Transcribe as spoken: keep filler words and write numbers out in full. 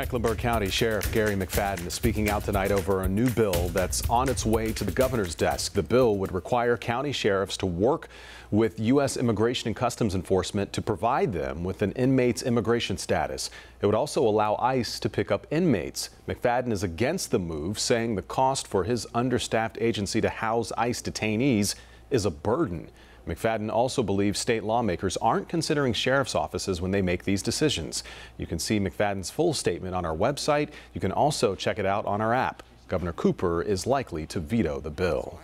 Mecklenburg County Sheriff Garry McFadden is speaking out tonight over a new bill that's on its way to the governor's desk. The bill would require county sheriffs to work with U S Immigration and Customs Enforcement to provide them with an inmate's immigration status. It would also allow ICE to pick up inmates. McFadden is against the move, saying the cost for his understaffed agency to house ICE detainees is a burden. McFadden also believes state lawmakers aren't considering sheriff's offices when they make these decisions. You can see McFadden's full statement on our website. You can also check it out on our app. Governor Cooper is likely to veto the bill.